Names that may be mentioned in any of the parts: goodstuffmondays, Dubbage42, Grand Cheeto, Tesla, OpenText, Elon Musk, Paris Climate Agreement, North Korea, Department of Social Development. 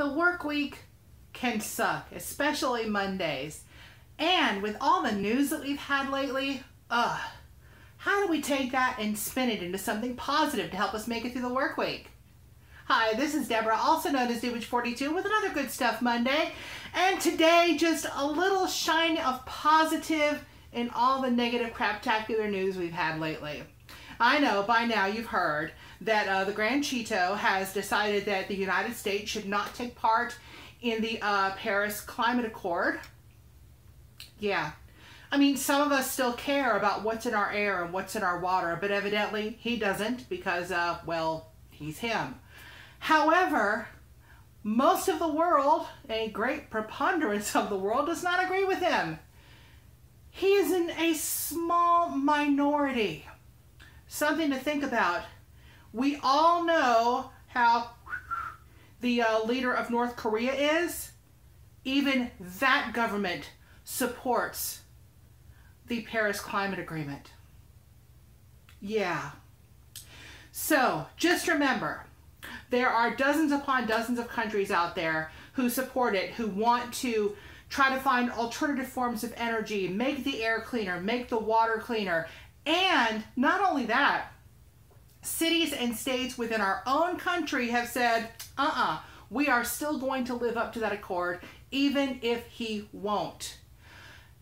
the work week can suck, especially Mondays. And with all the news that we've had lately, how do we take that and spin it into something positive to help us make it through the work week? Hi, this is Deborah, also known as Dubbage42, with another Good Stuff Monday. And today, just a little shine of positive in all the negative craptacular news we've had lately. I know by now you've heard that the Grand Cheeto has decided that the United States should not take part in the Paris Climate Accord. Yeah, I mean, some of us still care about what's in our air and what's in our water, but evidently he doesn't because, well, he's him. However, most of the world, a great preponderance of the world, does not agree with him. He is in a small minority. Something to think about. We all know how the leader of North Korea is. Even that government supports the Paris Climate Agreement. Yeah. So just remember, there are dozens upon dozens of countries out there who support it, who want to try to find alternative forms of energy, make the air cleaner, make the water cleaner. And not only that, cities and states within our own country have said, we are still going to live up to that accord, even if he won't.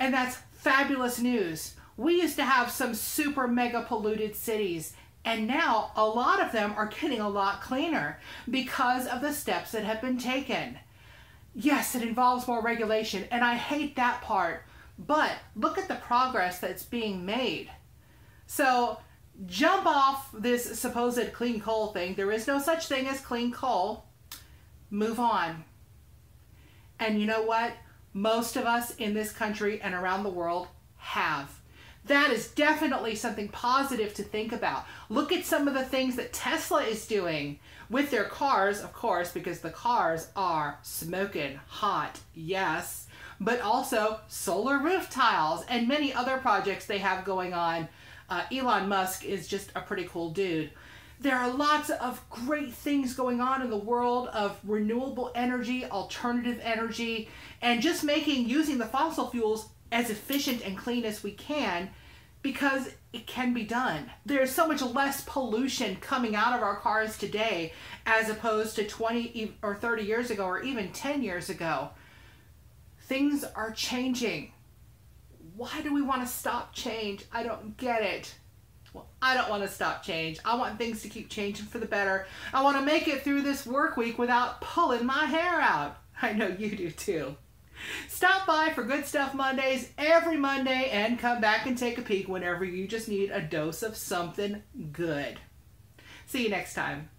And that's fabulous news. We used to have some super mega polluted cities, and now a lot of them are getting a lot cleaner because of the steps that have been taken. Yes, it involves more regulation, and I hate that part, but look at the progress that's being made. So jump off this supposed clean coal thing. There is no such thing as clean coal. Move on. And you know what? Most of us in this country and around the world have. That is definitely something positive to think about. Look at some of the things that Tesla is doing with their cars, of course, because the cars are smoking hot, yes, but also solar roof tiles and many other projects they have going on. Elon Musk is just a pretty cool dude. There are lots of great things going on in the world of renewable energy, alternative energy, and just using the fossil fuels as efficient and clean as we can, because it can be done. There's so much less pollution coming out of our cars today as opposed to 20 or 30 years ago, or even 10 years ago. Things are changing. Why do we want to stop change? I don't get it. Well, I don't want to stop change. I want things to keep changing for the better. I want to make it through this work week without pulling my hair out. I know you do too. Stop by for Good Stuff Mondays every Monday, and come back and take a peek whenever you just need a dose of something good. See you next time.